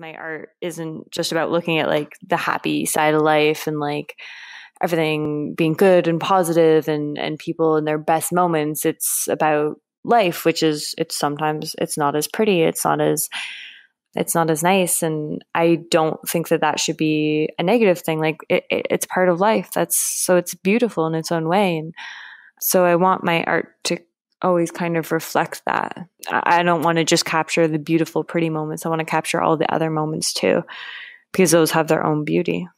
my art isn't just about looking at like the happy side of life and like everything being good and positive and people in their best moments. It's about life, which is sometimes it's not as pretty. It's not as nice. And I don't think that that should be a negative thing. Like it's part of life. So it's beautiful in its own way. And so I want my art to always kind of reflect that. I don't want to just capture the beautiful, pretty moments. I want to capture all the other moments too, because those have their own beauty.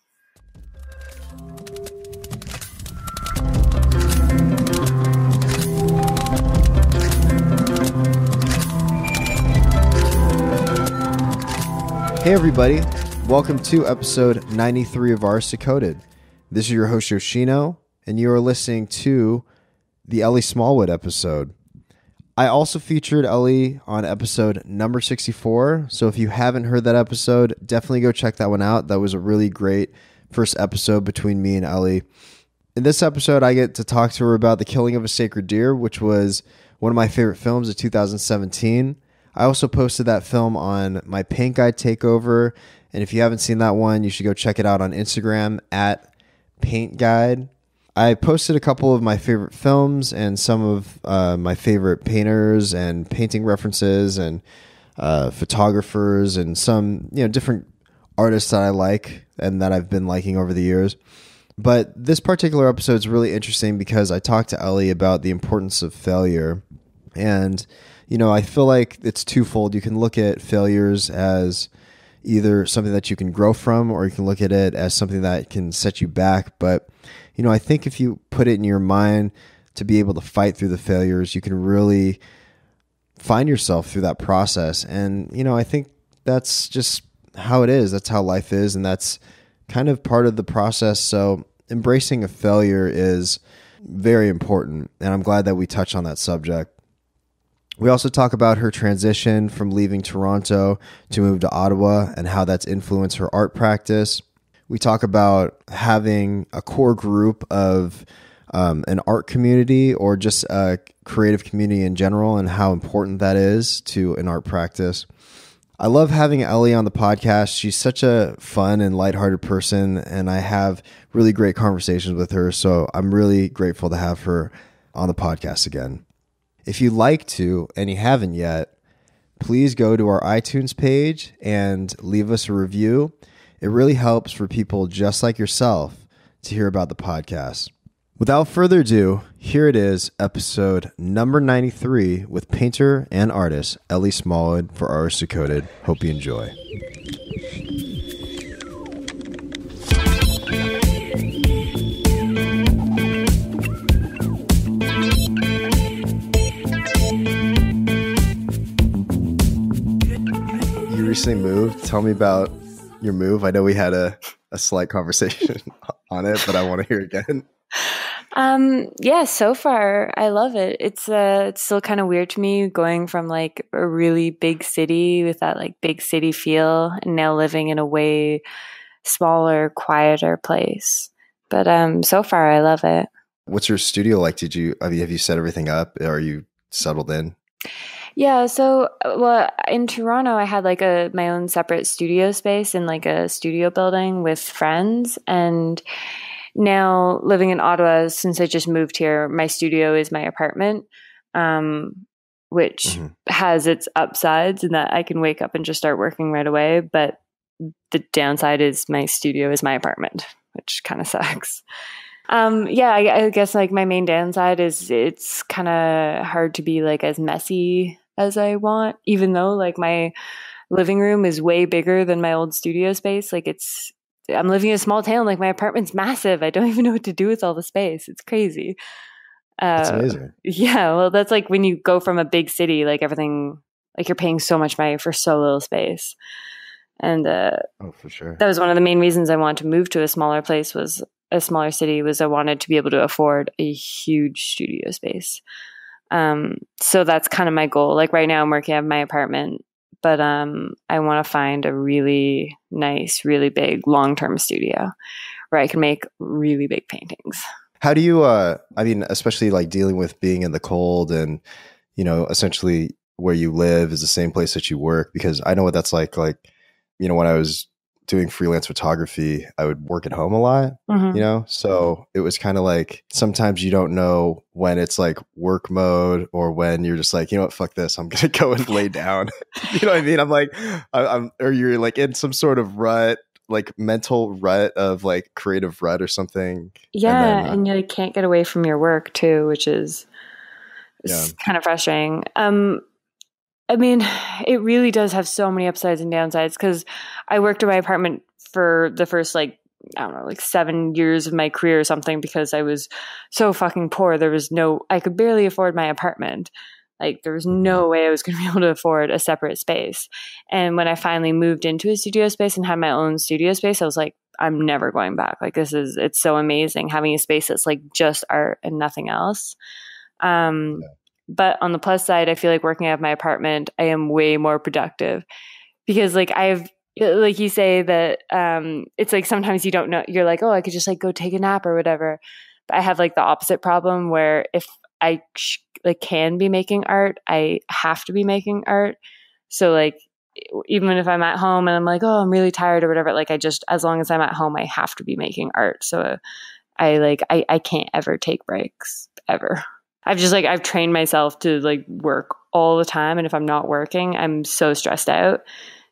Hey everybody, welcome to episode 93 of Artist Decoded. This is your host Yoshino, and you are listening to the Elly Smallwood episode. I also featured Elly on episode number 64, so if you haven't heard that episode, definitely go check that one out. That was a really great first episode between me and Elly. In this episode, I get to talk to her about The Killing of a Sacred Deer, which was one of my favorite films of 2017. I also posted that film on my Paint Guide Takeover, and if you haven't seen that one, you should go check it out on Instagram at Paint Guide. I posted a couple of my favorite films and some of my favorite painters and painting references and photographers and some different artists that I like and that I've been liking over the years. But this particular episode is really interesting because I talked to Elly about the importance of failure. And I feel like it's twofold. You can look at failures as either something that you can grow from, or you can look at it as something that can set you back. But, I think if you put it in your mind to be able to fight through the failures, you can really find yourself through that process. And, I think that's just how it is. That's how life is. And that's kind of part of the process. So embracing a failure is very important. And I'm glad that we touched on that subject. We also talk about her transition from leaving Toronto to move to Ottawa and how that's influenced her art practice. We talk about having a core group of an art community or just a creative community in general and how important that is to an art practice. I love having Elly on the podcast. She's such a fun and lighthearted person, and I have really great conversations with her. So I'm really grateful to have her on the podcast again. If you like to, and you haven't yet, please go to our iTunes page and leave us a review. It really helps for people just like yourself to hear about the podcast. Without further ado, here it is, episode number 93 with painter and artist Elly Smallwood for Artist Decoded. Hope you enjoy. Recently moved. Tell me about your move. I know we had a slight conversation on it, but I want to hear it again. Yeah, so far I love it. It's still kind of weird to me going from like a really big city with that like big city feel and now living in a way smaller, quieter place. But so far I love it. What's your studio like? Have you set everything up? Are you settled in? Yeah, so in Toronto, I had like my own separate studio space in like a studio building with friends, and now living in Ottawa, since I just moved here, my studio is my apartment, which has its upsides in that I can wake up and just start working right away, but the downside is my studio is my apartment, which kind of sucks. I guess like my main downside is it's kind of hard to be like as messy as I want, even though like my living room is way bigger than my old studio space. Like I'm living in a small town. Like my apartment's massive. I don't even know what to do with all the space. It's crazy. That's amazing. Yeah. Well, that's like when you go from a big city, like everything, like you're paying so much money for so little space. And, oh, for sure. That was one of the main reasons I wanted to move to a smaller place was a smaller city was I wanted to be able to afford a huge studio space. So that's kind of my goal. Like right now I'm working at my apartment, but I want to find a really nice, really big long-term studio where I can make really big paintings. How do you, especially like dealing with being in the cold and, essentially where you live is the same place that you work, because I know what that's like you know, when I was doing freelance photography, I would work at home a lot, you know? So it was kind of like, sometimes you don't know when it's like work mode or when you're just like, you know what, fuck this, I'm going to go and lay down. You know what I mean? I'm like, or you're like in some sort of rut, like mental rut of like creative rut or something. Yeah. And you can't get away from your work too, which is kind of frustrating. I mean, it really does have so many upsides and downsides, because I worked in my apartment for the first, like, I don't know, like 7 years of my career or something, because I was so fucking poor. There was no, I could barely afford my apartment. Like, there was no way I was going to be able to afford a separate space. And when I finally moved into a studio space and had my own studio space, I was like, I'm never going back. Like, this is, it's so amazing having a space that's like just art and nothing else. But on the plus side, I feel like working out of my apartment, I am way more productive, because like I've, like you say that it's like sometimes you don't know, you're like, oh, I could just like go take a nap or whatever. But I have like the opposite problem where if I like can be making art, I have to be making art. So like even if I'm at home and I'm like, oh, I'm really tired or whatever, like I just, as long as I'm at home, I have to be making art. So I like, I can't ever take breaks ever. I've just like, I've trained myself to like work all the time. And if I'm not working, I'm so stressed out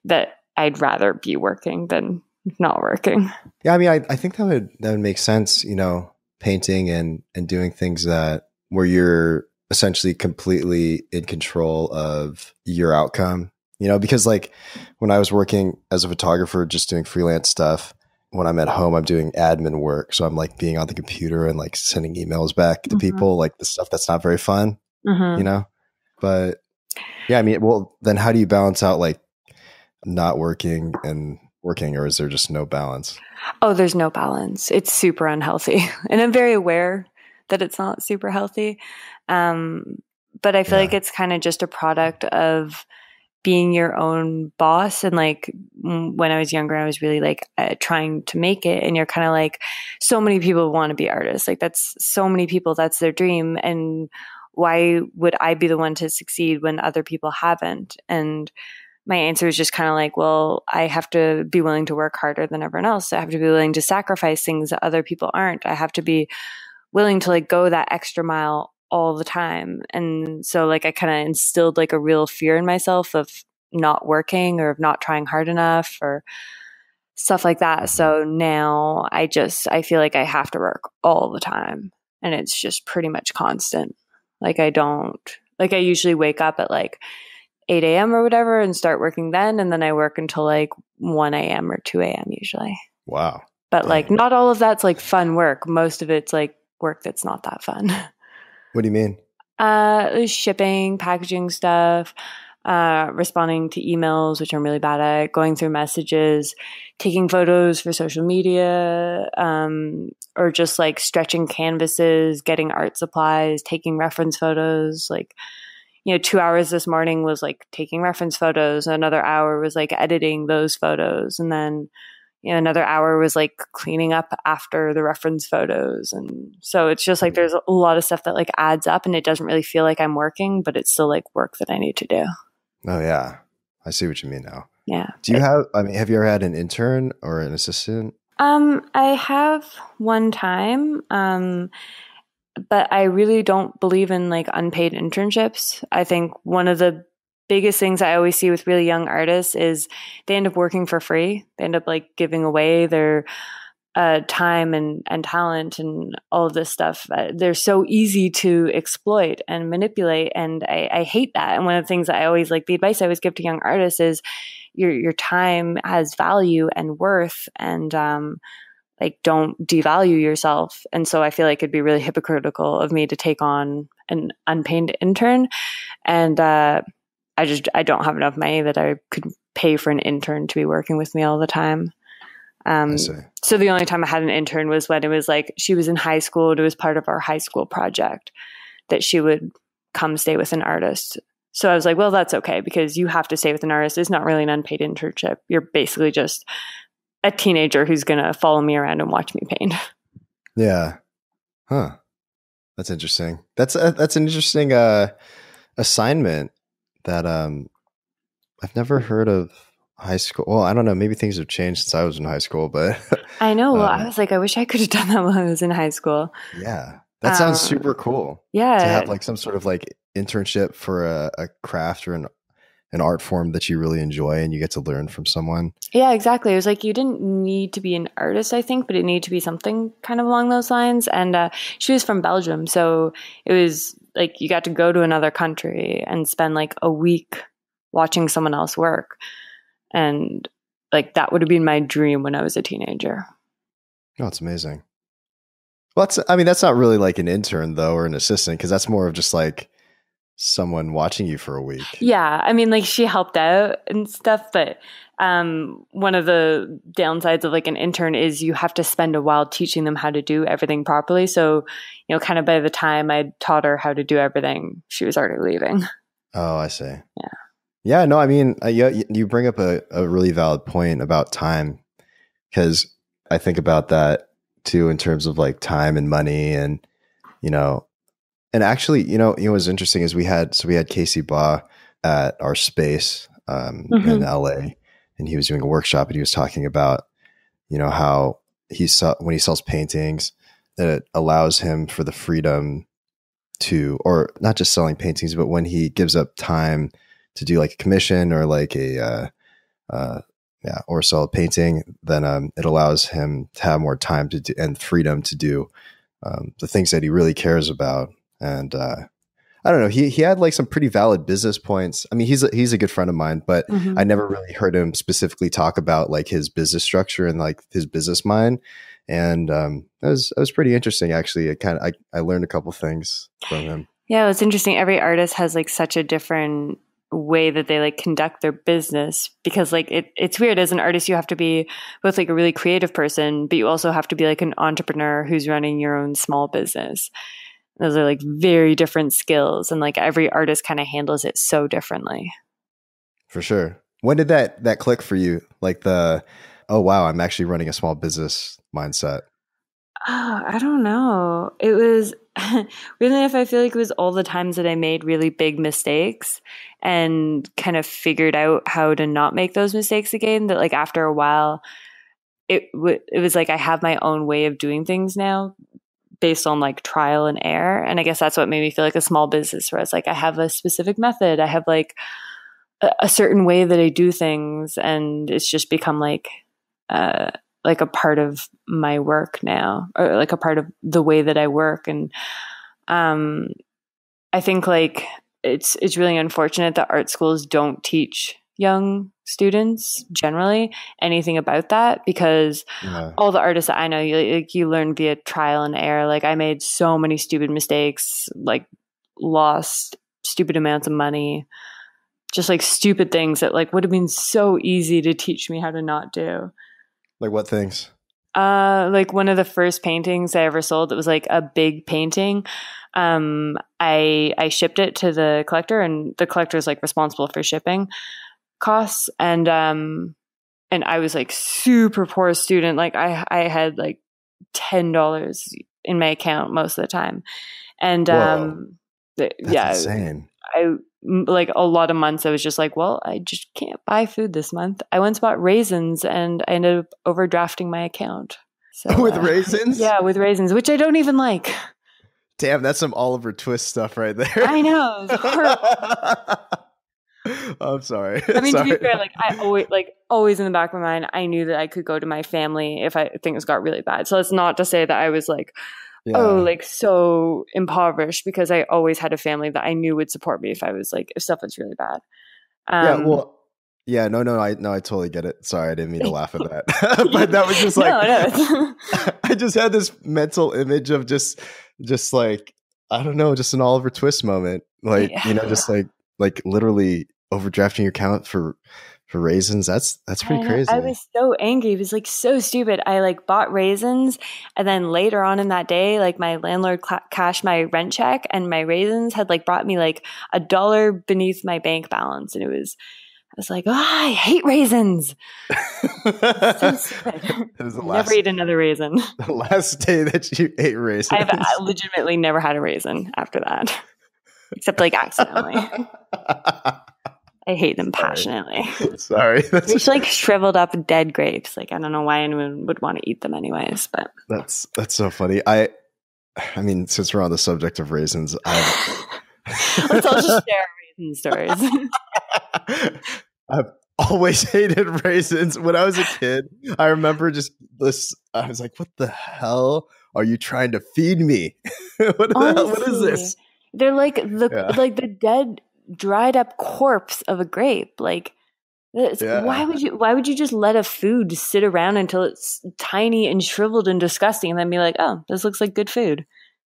that I'd rather be working than not working. Yeah. I mean, I think that would make sense, you know, painting and doing things that where you're essentially completely in control of your outcome, you know, because like when I was working as a photographer, just doing freelance stuff, when I'm at home, I'm doing admin work. So I'm like being on the computer and like sending emails back to people, like the stuff that's not very fun, you know? But yeah, I mean, well, then how do you balance out like not working and working, or is there just no balance? Oh, there's no balance. It's super unhealthy. And I'm very aware that it's not super healthy. But I feel like it's kind of just a product of being your own boss. And like when I was younger, I was really like trying to make it. And you're kind of like, so many people want to be artists. Like that's so many people, that's their dream. And why would I be the one to succeed when other people haven't? And my answer is just kind of like, well, I have to be willing to work harder than everyone else. I have to be willing to sacrifice things that other people aren't. I have to be willing to like go that extra mile all the time. And so like I kind of instilled like a real fear in myself of not working or of not trying hard enough or stuff like that. So now I feel like I have to work all the time, and it's just pretty much constant. Like I usually wake up at like 8 a.m. or whatever and start working then, and then I work until like 1 a.m. or 2 a.m. usually. Wow. But like not all of that's like fun work. Most of it's like work that's not that fun. What do you mean? Shipping, packaging stuff, responding to emails, which I'm really bad at, going through messages, taking photos for social media, or just like stretching canvases, getting art supplies, taking reference photos. Like, you know, 2 hours this morning was like taking reference photos. Another hour was like editing those photos. And then, you know, another hour was like cleaning up after the reference photos. And so it's just like there's a lot of stuff that like adds up, and it doesn't really feel like I'm working, but it's still like work that I need to do. Oh yeah. I see what you mean now. Yeah. Do you have you ever had an intern or an assistant? I have one time. But I really don't believe in like unpaid internships. I think one of the biggest things I always see with really young artists is they end up working for free. They end up like giving away their time and talent and all of this stuff. They're so easy to exploit and manipulate, and I hate that. And one of the things that I always like, the advice I always give to young artists is your time has value and worth, and like don't devalue yourself. And so I feel like it'd be really hypocritical of me to take on an unpaid intern, and I don't have enough money that I could pay for an intern to be working with me all the time. So the only time I had an intern was when it was like, she was in high school and it was part of our high school project that she would come stay with an artist. So I was like, well, that's okay, because you have to stay with an artist. It's not really an unpaid internship. You're basically just a teenager who's going to follow me around and watch me paint. Yeah. Huh. That's interesting. That's an interesting assignment that I've never heard of high school. Well, I don't know. Maybe things have changed since I was in high school, but I know. Well, I was like, I wish I could have done that while I was in high school. Yeah. That sounds super cool. Yeah. To have like some sort of like internship for a craft or an art form that you really enjoy and you get to learn from someone. Yeah, exactly. It was like, you didn't need to be an artist, I think, but it needed to be something kind of along those lines. And she was from Belgium. So it was like, you got to go to another country and spend like a week watching someone else work. And like, that would have been my dream when I was a teenager. Oh, it's amazing. Well, that's, I mean, that's not really like an intern though, or an assistant, because that's more of just like someone watching you for a week. Yeah. I mean, like she helped out and stuff, but one of the downsides of like an intern is you have to spend a while teaching them how to do everything properly. So, you know, kind of by the time I taught her how to do everything, she was already leaving. Oh, I see. Yeah. Yeah. No, I mean, you bring up a really valid point about time, because I think about that too, in terms of like time and money and, you know, and actually, you know, what's interesting is we had Casey Baugh at our space in LA, and he was doing a workshop, and he was talking about, you know, how when he sells paintings, that it allows him for the freedom to, or not just selling paintings, but when he gives up time to do like a commission or like a, or sell a painting, then it allows him to have more time to do, and freedom to do the things that he really cares about. And I don't know, he had like some pretty valid business points. I mean, he's a good friend of mine, but I never really heard him specifically talk about like his business structure and like his business mind. And that was pretty interesting, actually. I learned a couple things from him. Yeah, it's interesting. Every artist has like such a different way that they like conduct their business, because like it's weird. As an artist, you have to be both like a really creative person, but you also have to be like an entrepreneur who's running your own small business. Those are like very different skills, and like every artist kind of handles it so differently. For sure. When did that click for you? Like oh wow, I'm actually running a small business mindset. Oh, I don't know. It was really, if I feel like it was all the times that I made really big mistakes and kind of figured out how to not make those mistakes again, that like after a while, it was like I have my own way of doing things now, based on like trial and error. And I guess that's what made me feel like a small business, where it's like, I have a specific method. I have like a certain way that I do things, and it's just become like a part of my work now, or like a part of the way that I work. And I think like it's really unfortunate that art schools don't teach young students generally anything about that, because all the artists that I know, you learn via trial and error. Like I made so many stupid mistakes, like lost stupid amounts of money, just like stupid things that like would have been so easy to teach me how to not do. Like what things? Like one of the first paintings I ever sold, it was like a big painting. I shipped it to the collector, and the collector is like responsible for shipping costs. And I was like super poor student. Like I had like $10 in my account most of the time. And that's insane. I like a lot of months I was just like, well, I just can't buy food this month. I once bought raisins, and I ended up overdrafting my account. So, with raisins? Yeah, with raisins, which I don't even like. Damn, that's some Oliver Twist stuff right there. I know. It's horrible. I'm sorry. I mean, sorry. To be fair, like I always in the back of my mind, I knew that I could go to my family if things got really bad. So that's not to say that I was like, like so impoverished, because I always had a family that I knew would support me if stuff was really bad. I totally get it. Sorry, I didn't mean to laugh at that. But that was just like, I just had this mental image of just like, I don't know, just an Oliver Twist moment. Like, you know, just like literally overdrafting your account for raisins. That's pretty crazy. I was so angry. It was like so stupid. I like bought raisins, and then later on in that day, like my landlord cashed my rent check, and my raisins had like brought me like $1 beneath my bank balance. And I was like, oh, I hate raisins. So stupid. Never eat another raisin. The last day that you ate raisins. I legitimately never had a raisin after that, except like accidentally. I hate them passionately. Sorry. It's like shriveled up dead grapes. Like, I don't know why anyone would want to eat them anyways, but that's so funny. I mean, since we're on the subject of raisins, let's all just share raisin stories. I've always hated raisins. When I was a kid, I remember just this, I was like, what the hell are you trying to feed me? What is this? They're like the dead dried up corpse of a grape. Like, why would you just let a food sit around until it's tiny and shriveled and disgusting and then be like, oh, this looks like good food?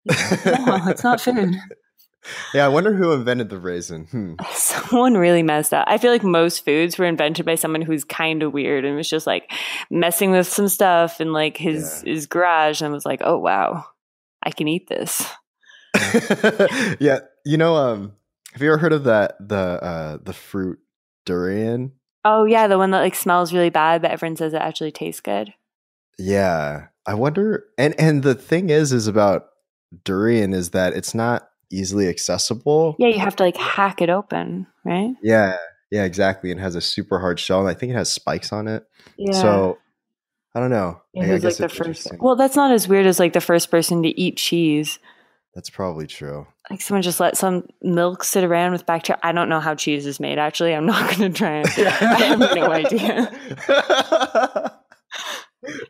Like, no, it's not food. Yeah, I wonder who invented the raisin. Someone really messed up. I feel like most foods were invented by someone who's kind of weird and was just like messing with some stuff in like his garage and was like, oh wow, I can eat this. Yeah, you know, have you ever heard of that the fruit durian? Oh yeah, the one that like smells really bad but everyone says it actually tastes good. Yeah, I wonder. And the thing is about durian is that it's not easily accessible. Yeah, you have to like hack it open, right? Yeah, exactly. It has a super hard shell and I think it has spikes on it. Yeah. So I don't know. Like, I guess like the first. Well, that's not as weird as like the first person to eat cheese. That's probably true. Like someone just let some milk sit around with bacteria. I don't know how cheese is made, actually. I'm not going to try it. I have no idea.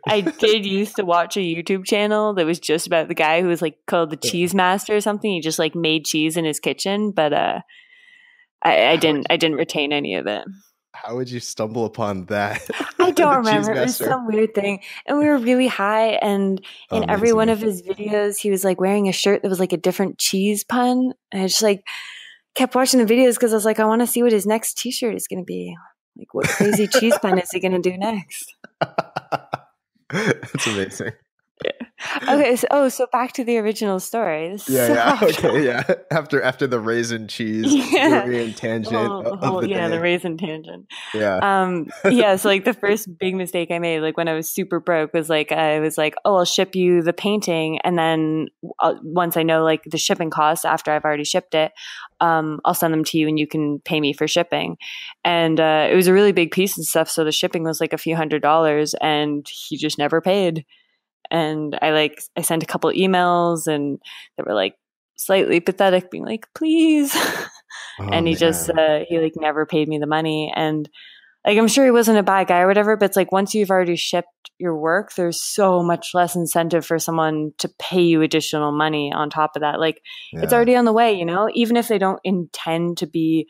I did used to watch a YouTube channel that was just about the guy who was like called the Cheese Master or something. He just like made cheese in his kitchen, but I didn't retain any of it. How would you stumble upon that? I don't remember. It was some weird thing. And we were really high, and in every one of his videos he was like wearing a shirt that was like a different cheese pun. And I just like kept watching the videos because I was like, I want to see what his next t-shirt is going to be. Like, what crazy cheese pun is he going to do next? That's amazing. Yeah. Okay. So back to the original story. After the raisin cheese tangent. The raisin tangent. Yeah. So like the first big mistake I made, like when I was super broke, was like I was like, oh, I'll ship you the painting, and then once I know like the shipping costs after I've already shipped it, I'll send them to you and you can pay me for shipping. And it was a really big piece and stuff, so the shipping was like a few $100s, and he just never paid. And I sent a couple emails and they were like slightly pathetic, being like, please. And he like never paid me the money. And like, I'm sure he wasn't a bad guy or whatever, but it's like, once you've already shipped your work, there's so much less incentive for someone to pay you additional money on top of that. Like it's already on the way, you know, even if they don't intend to be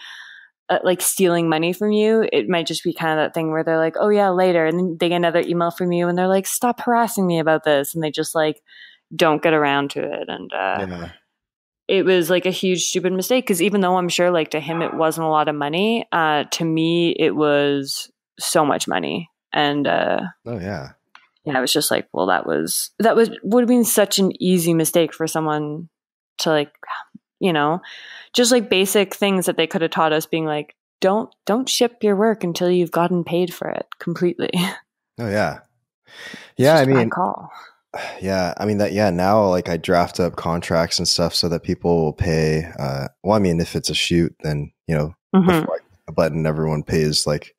like stealing money from you, it might just be kind of that thing where they're like, oh yeah, later. And then they get another email from you and they're like, stop harassing me about this. And they just like, don't get around to it. And it was like a huge, stupid mistake. Cause even though I'm sure like to him, it wasn't a lot of money. To me, it was so much money. And I was just like, well, that would have been such an easy mistake for someone to like, you know, just like basic things that they could have taught us, being like, don't ship your work until you've gotten paid for it completely. Oh yeah. Yeah. I mean, call. Yeah. I mean that, yeah. Now like I draft up contracts and stuff so that people will pay. Well, I mean, if it's a shoot, then, you know, before I click the button, everyone pays like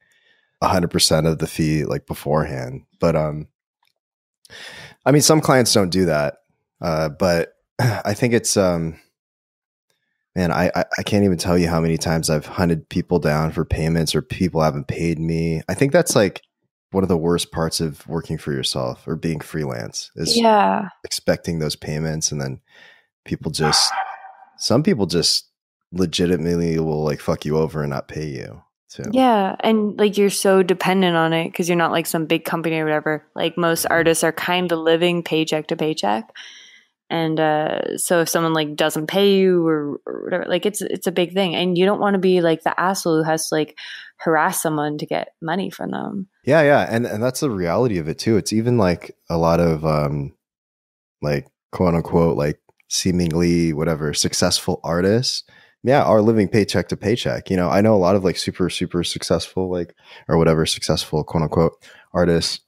100% of the fee, like beforehand. But, I mean, some clients don't do that. But I think it's, man, I can't even tell you how many times I've hunted people down for payments or people haven't paid me. I think that's like one of the worst parts of working for yourself or being freelance is expecting those payments. And then some people just legitimately will like fuck you over and not pay you too. Yeah. And like, you're so dependent on it because you're not like some big company or whatever. Like most artists are kind of living paycheck to paycheck. And so if someone like doesn't pay you or whatever, like it's a big thing, and you don't want to be like the asshole who has to like harass someone to get money from them. Yeah. And that's the reality of it too. It's even like a lot of like quote unquote, like seemingly whatever successful artists. Yeah. Are living paycheck to paycheck. You know, I know a lot of like super, super successful, like, or whatever successful quote unquote artists,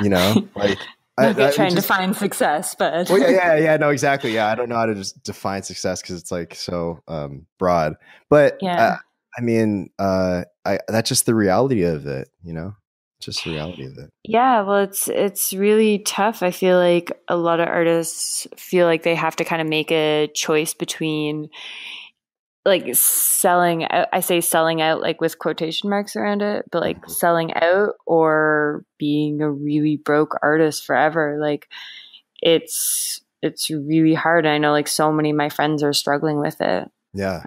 you know, like. I'm trying to define success, but well, yeah, no, exactly. Yeah, I don't know how to just define success because it's like so broad. But I mean, that's just the reality of it, you know? Just the reality of it. Yeah, well, it's really tough. I feel like a lot of artists feel like they have to kind of make a choice between like selling out, I say selling out like with quotation marks around it, but like selling out or being a really broke artist forever. Like it's really hard. I know like so many of my friends are struggling with it. Yeah.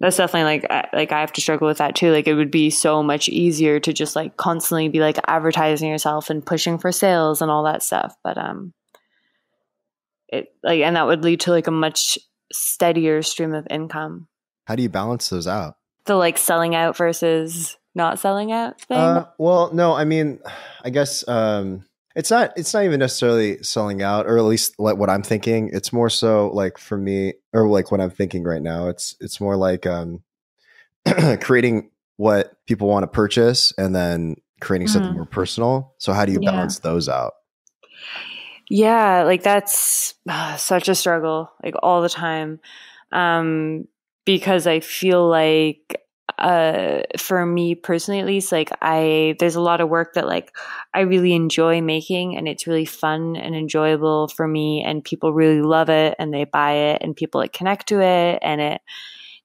That's definitely like I have to struggle with that too. Like it would be so much easier to just like constantly be like advertising yourself and pushing for sales and all that stuff. But, it like, and that would lead to like a much steadier stream of income. How do you balance those out? The like selling out versus not selling out thing? Well, no, I mean, I guess, it's not even necessarily selling out, or at least like what I'm thinking. It's more so like for me, or like what I'm thinking right now, it's more like creating what people want to purchase and then creating something more personal. So how do you balance those out? Yeah, like that's such a struggle, like all the time, because I feel like for me personally, at least, like there's a lot of work that like I really enjoy making, and it's really fun and enjoyable for me, and people really love it and they buy it and people like connect to it, and it,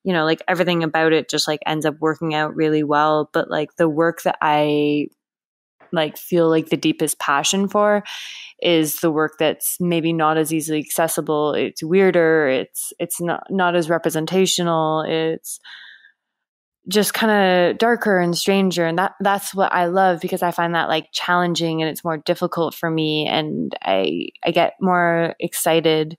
you know, like everything about it just like ends up working out really well. But like the work that I like feel like the deepest passion for is the work that's maybe not as easily accessible. It's weirder. It's not as representational. It's just kind of darker and stranger. And that's what I love, because I find that like challenging and it's more difficult for me. And I get more excited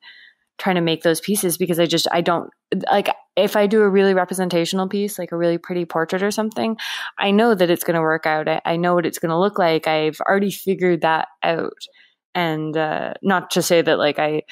trying to make those pieces, because I don't like, if I do a really representational piece, like a really pretty portrait or something, I know that it's going to work out. I know what it's going to look like. I've already figured that out. And not to say that like I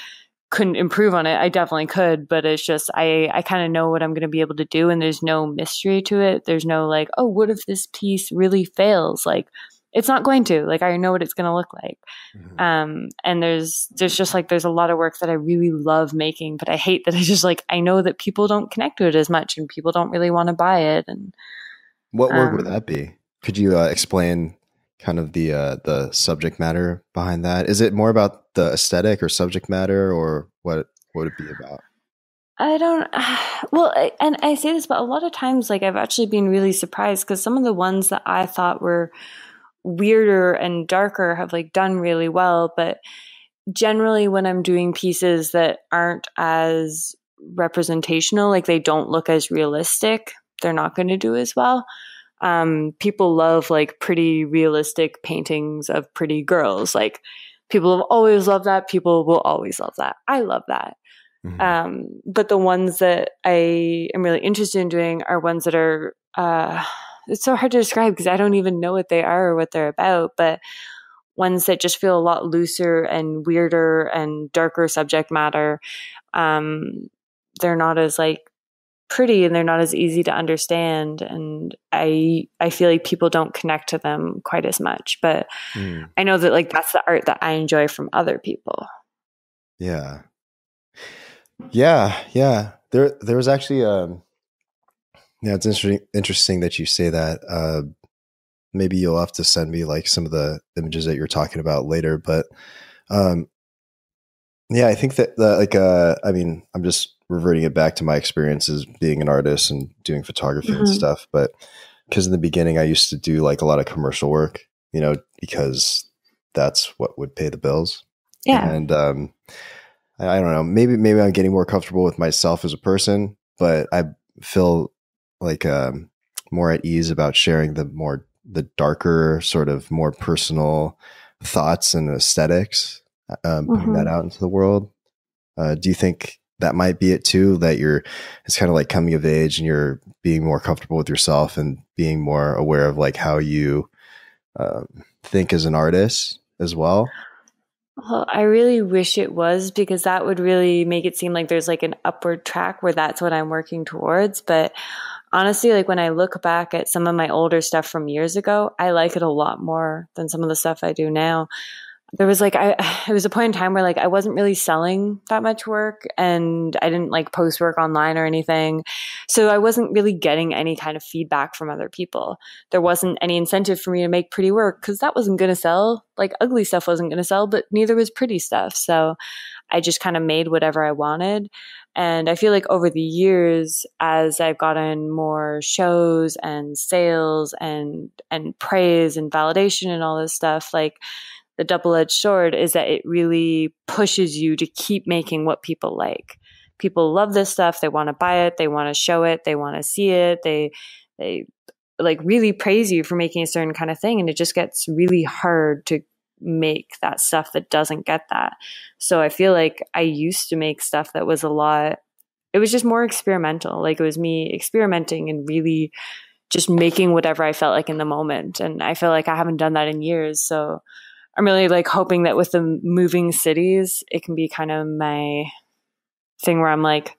couldn't improve on it. I definitely could, but it's just, I kind of know what I'm going to be able to do, and there's no mystery to it. There's no like, oh, what if this piece really fails? Like it's not going to, like, I know what it's going to look like. Mm-hmm. And there's just like, there's a lot of work that I really love making, but I hate that. I just like, I know that people don't connect to it as much and people don't really want to buy it. And what work would that be? Could you explain kind of the subject matter behind that? Is it more about the aesthetic or subject matter, or what would it be about? I don't, well, and I say this, but a lot of times, like I've actually been really surprised, because some of the ones that I thought were weirder and darker have like done really well. But generally when I'm doing pieces that aren't as representational, like they don't look as realistic, they're not going to do as well. People love like pretty realistic paintings of pretty girls. Like people have always loved that. People will always love that. I love that. Mm-hmm. But the ones that I am really interested in doing are ones that are, it's so hard to describe because I don't even know what they are or what they're about, but ones that just feel a lot looser and weirder and darker subject matter. They're not as like pretty, and they're not as easy to understand, and I feel like people don't connect to them quite as much. But I know that like that's the art that I enjoy from other people. Yeah there was actually yeah, it's interesting that you say that. Maybe you'll have to send me like some of the images that you're talking about later, but yeah, I think that I mean, I'm just reverting it back to my experiences being an artist and doing photography and stuff. But because in the beginning I used to do like a lot of commercial work, you know, because that's what would pay the bills. Yeah. And I don't know, maybe I'm getting more comfortable with myself as a person, but I feel like more at ease about sharing the darker sort of more personal thoughts and aesthetics, putting that out into the world. Do you think that might be it too, that it's kind of like coming of age and you're being more comfortable with yourself and being more aware of like how you think as an artist as well? Well, I really wish it was, because that would really make it seem like there's like an upward track where that's what I'm working towards. But honestly, like when I look back at some of my older stuff from years ago, I like it a lot more than some of the stuff I do now. there was like, it was a point in time where like I wasn't really selling that much work and I didn't like post work online or anything. So I wasn't really getting any kind of feedback from other people. There wasn't any incentive for me to make pretty work because that wasn't going to sell. Like ugly stuff wasn't going to sell, but neither was pretty stuff. So I just kind of made whatever I wanted. And I feel like over the years, as I've gotten more shows and sales and praise and validation and all this stuff, like the double-edged sword is that it really pushes you to keep making what people like. People love this stuff. They want to buy it. They want to show it. They want to see it. They like really praise you for making a certain kind of thing. And it just gets really hard to make that stuff that doesn't get that. So I feel like I used to make stuff that was a lot, it was just more experimental. Like it was me experimenting and really just making whatever I felt like in the moment. And I feel like I haven't done that in years. So I'm really like hoping that with the moving cities, it can be kind of my thing where I'm like,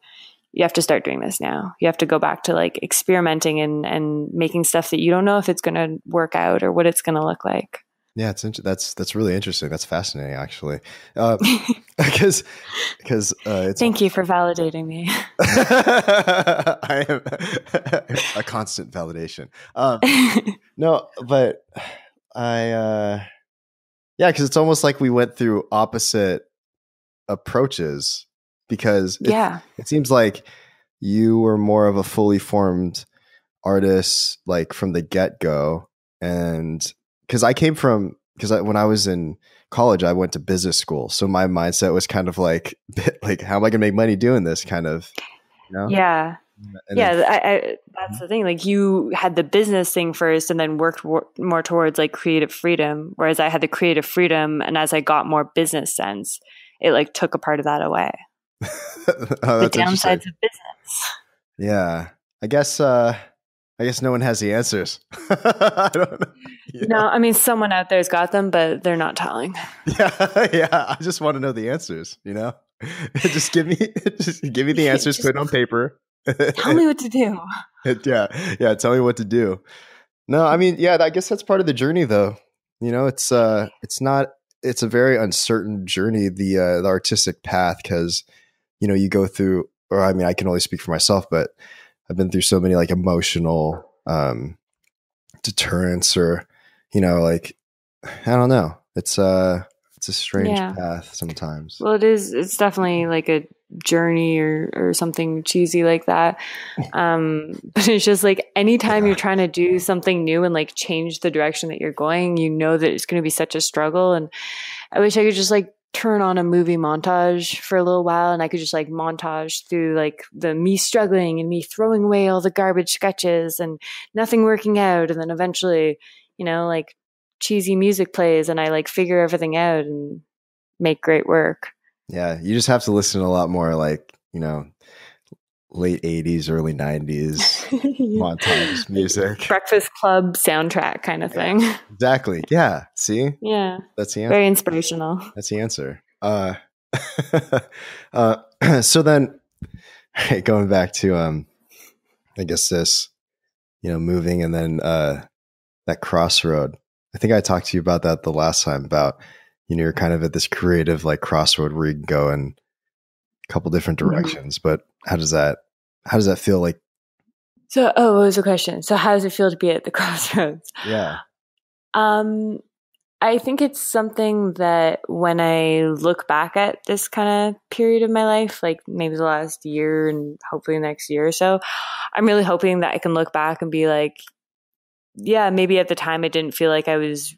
you have to start doing this now. You have to go back to like experimenting and making stuff that you don't know if it's going to work out or what it's going to look like. Yeah, it's that's really interesting. That's fascinating, actually, because it's. Thank you for validating me. I am a constant validation. No, but I yeah, because it's almost like we went through opposite approaches because it seems like you were more of a fully formed artist, like from the get-go, and. Because when I was in college, I went to business school. So my mindset was kind of like, how am I going to make money doing this kind of, you know? Yeah. And yeah. That's the thing. Like you had the business thing first and then worked more towards like creative freedom. Whereas I had the creative freedom. And as I got more business sense, it like took a part of that away. The downsides of business. Yeah. I guess no one has the answers. I don't know. Yeah. No, I mean, someone out there's got them, but they're not telling. Yeah, yeah. I just want to know the answers, you know? Just give me the answers, put it on paper. Tell me what to do. Yeah, tell me what to do. No, I mean, yeah, I guess that's part of the journey though. You know, it's a very uncertain journey, the artistic path, because, you know, you go through, or I mean, I can only speak for myself, but I've been through so many like emotional deterrence or, you know, like, I don't know. It's a strange path sometimes. Well, it's definitely like a journey or something cheesy like that. But it's just like anytime you're trying to do something new and like change the direction that you're going, you know that it's going to be such a struggle. And I wish I could just like turn on a movie montage for a little while and I could just like montage through like the me struggling and me throwing away all the garbage sketches and nothing working out. And then eventually, you know, like cheesy music plays and I like figure everything out and make great work. Yeah. You just have to listen to a lot more like, you know, late 80s, early 90s montage music. Breakfast Club soundtrack kind of thing. Exactly. Yeah. See? Yeah. That's the answer. Very inspirational. That's the answer. So then going back to, I guess this, you know, moving and then that crossroad. I think I talked to you about that the last time about, you know, you're kind of at this creative like crossroad where you can go in a couple different directions, but how does that feel like? So, what was the question? So how does it feel to be at the crossroads? Yeah. I think it's something that when I look back at this kind of period of my life, like maybe the last year and hopefully next year or so, I'm really hoping that I can look back and be like, yeah, maybe at the time I didn't feel like I was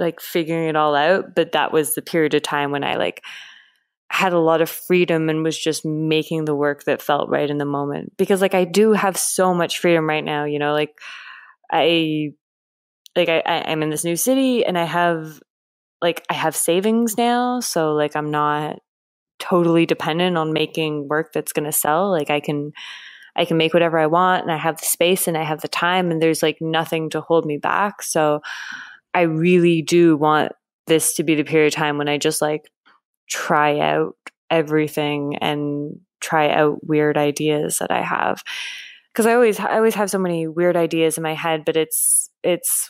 like figuring it all out, but that was the period of time when I like had a lot of freedom and was just making the work that felt right in the moment. Because like I do have so much freedom right now, you know, like I'm in this new city and I have savings now. So like I'm not totally dependent on making work that's going to sell. Like I can make whatever I want and I have the space and I have the time and there's like nothing to hold me back. So I really do want this to be the period of time when I just like try out everything and try out weird ideas that I have. Because I always have so many weird ideas in my head, but it's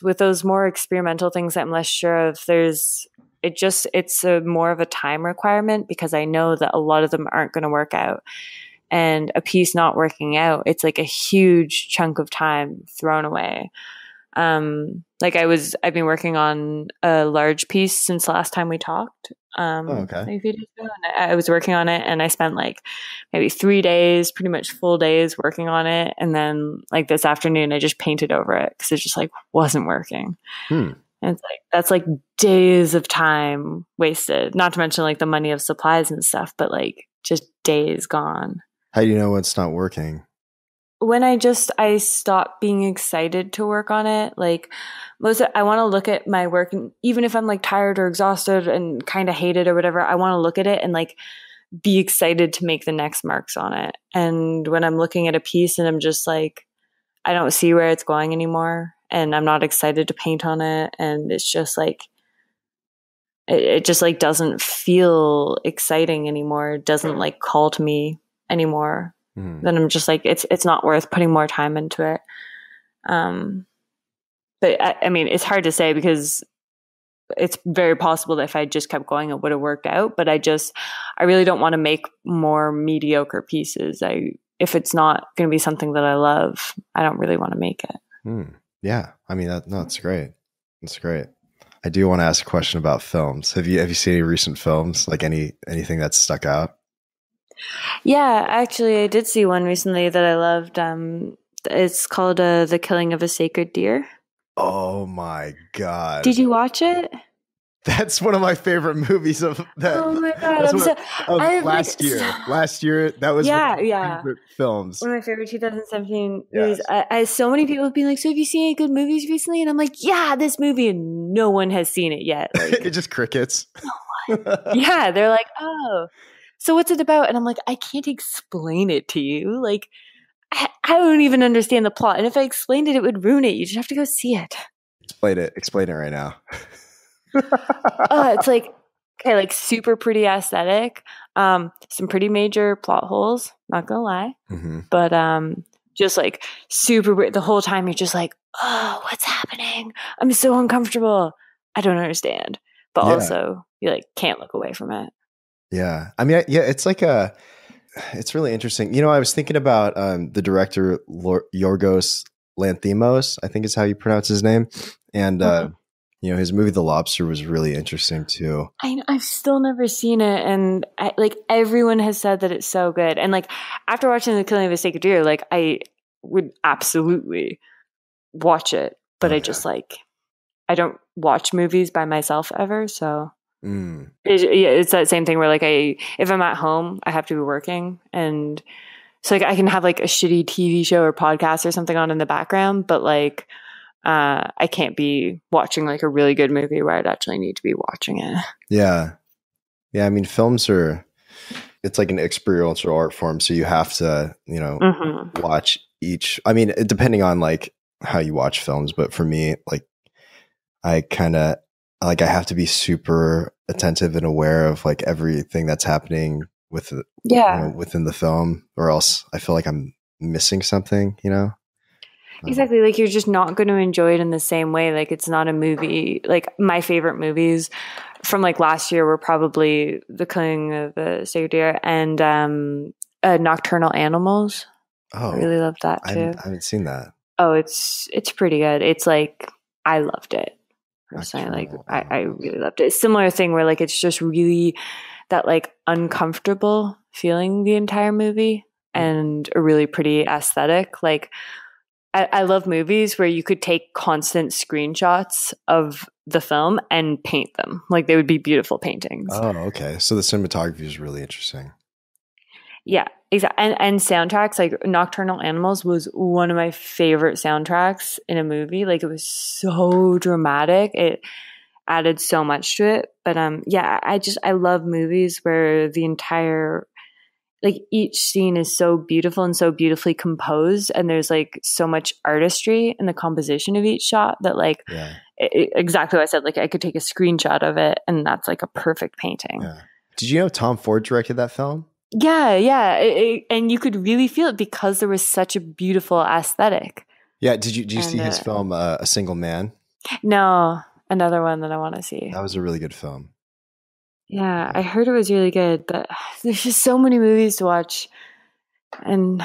with those more experimental things that I'm less sure of. There's it's a more of a time requirement, because I know that a lot of them aren't going to work out. And a piece not working out, it's like a huge chunk of time thrown away. I've been working on a large piece since last time we talked. A few days ago, and I was working on it, and I spent maybe 3 days, pretty much full days working on it. And then this afternoon, I just painted over it because it just wasn't working. And it's that's days of time wasted, not to mention the money of supplies and stuff, but just days gone. How do you know it's not working? When I stop being excited to work on it, I want to look at my work, and even if I'm tired or exhausted and kind of hate it or whatever, I want to look at it and be excited to make the next marks on it. And when I'm looking at a piece and I'm just I don't see where it's going anymore, and I'm not excited to paint on it, and it's just it just doesn't feel exciting anymore, doesn't call to me anymore. Then I'm just it's not worth putting more time into it. But I mean, it's hard to say, because it's very possible that if I just kept going, it would have worked out. But I really don't want to make more mediocre pieces. If it's not going to be something that I love, I don't really want to make it. Yeah. I mean, that's great. That's great. I do want to ask a question about films. Have you seen any recent films, anything that's stuck out? Yeah, actually, I did see one recently that I loved. It's called The Killing of a Sacred Deer. Oh my God. Did you watch it? That's one of my favorite movies of that. Oh my God. Last year, that was one of my favorite films. One of my favorite 2017 movies. I so many people have been so have you seen any good movies recently? And I'm this movie, and no one has seen it yet. It's just crickets. No one. Yeah, they're oh. So what's it about? And I'm I can't explain it to you. I don't even understand the plot. And if I explained it, it would ruin it. You just have to go see it. Explain it right now. It's super pretty aesthetic. Some pretty major plot holes, not gonna lie. Mm-hmm. But just super weird. The whole time you're just oh, what's happening? I'm so uncomfortable. I don't understand. But also you can't look away from it. Yeah. I mean, it's it's really interesting. You know, I was thinking about the director, Yorgos Lanthimos, I think is how you pronounce his name. And, his movie, The Lobster, was really interesting too. I know, I've still never seen it. And everyone has said that it's so good. And after watching The Killing of a Sacred Deer, I would absolutely watch it, but I just I don't watch movies by myself ever. So. It's that same thing where if I'm at home, I have to be working, and so I can have a shitty TV show or podcast or something on in the background, but I can't be watching a really good movie where I'd actually need to be watching it. Yeah I mean, films are an experiential art form, so you have to watch each, I mean, depending on how you watch films, but for me I have to be super attentive and aware of everything that's happening with within the film, or else I feel I'm missing something, you know? Exactly. You're just not going to enjoy it in the same way. It's not a movie. My favorite movies from last year were probably The Killing of a Sacred Deer and Nocturnal Animals. Oh, I really loved that too. I haven't seen that. Oh, it's pretty good. It's I loved it. I really loved it. Similar thing where it's just really that uncomfortable feeling the entire movie, and a really pretty aesthetic. I love movies where you could take constant screenshots of the film and paint them. They would be beautiful paintings. Oh, okay. So the cinematography is really interesting. Yeah, exactly. And soundtracks, Nocturnal Animals was one of my favorite soundtracks in a movie. It was so dramatic. It added so much to it. But I love movies where the entire each scene is so beautiful and so beautifully composed, and there's so much artistry in the composition of each shot that exactly what I said, I could take a screenshot of it and that's a perfect painting. Yeah. Did you know Tom Ford directed that film? Yeah. And you could really feel it because there was such a beautiful aesthetic. Yeah. Did you see his film, A Single Man? No, another one that I want to see. That was a really good film. Yeah, I heard it was really good, but there's just so many movies to watch and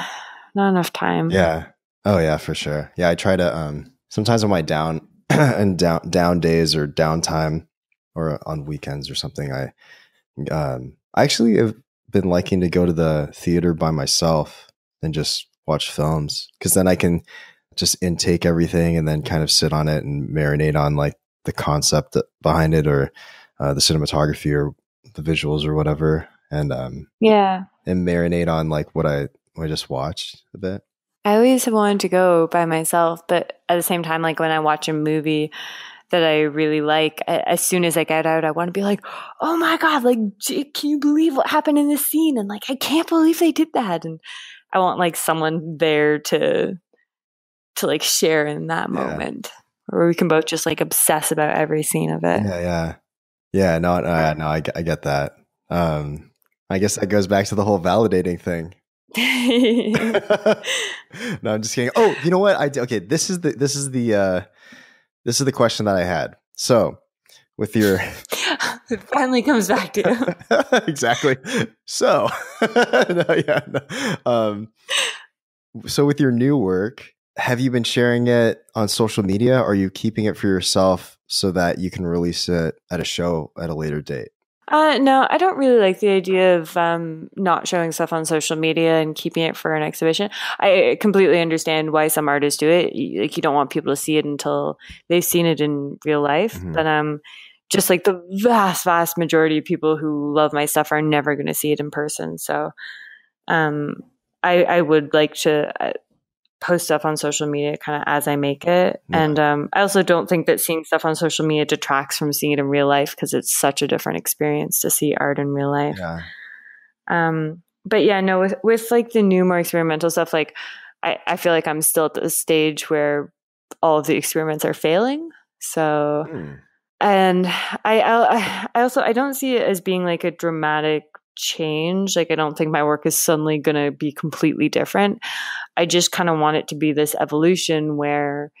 not enough time. Yeah. Oh yeah, for sure. Yeah, I try to sometimes on my down and down days or downtime or on weekends or something, I actually have been liking to go to the theater by myself and just watch films, because then I can just intake everything and then kind of sit on it and marinate on like the concept behind it or the cinematography or the visuals or whatever, and and marinate on like what I just watched a bit. I always have wanted to go by myself, but at the same time, like when I watch a movie that I really like, as soon as I get out, I want to be like, oh my God, like, can you believe what happened in this scene? And like, I can't believe they did that. And I want like someone there to like share in that moment where we can both just like obsess about every scene of it. Yeah. Yeah. Yeah. No, I get that. I guess that goes back to the whole validating thing. No, I'm just kidding. Oh, you know what? Okay. This is the question that I had. So, with your, it finally comes back to you. Exactly. So, so with your new work, have you been sharing it on social media? Or are you keeping it for yourself so that you can release it at a show at a later date? No, I don't really like the idea of not showing stuff on social media and keeping it for an exhibition. I completely understand why some artists do it. Like, you don't want people to see it until they've seen it in real life. Mm-hmm. But just like the vast majority of people who love my stuff are never going to see it in person. So I would like to post stuff on social media kind of as I make it. Yeah. And I also don't think that seeing stuff on social media detracts from seeing it in real life, because it's such a different experience to see art in real life. Yeah. But yeah, no, with like the new, more experimental stuff, like I feel like I'm still at the stage where all of the experiments are failing. So, and I also, I don't see it as being like a dramatic change. Like, I don't think my work is suddenly going to be completely different. I just kind of want it to be this evolution where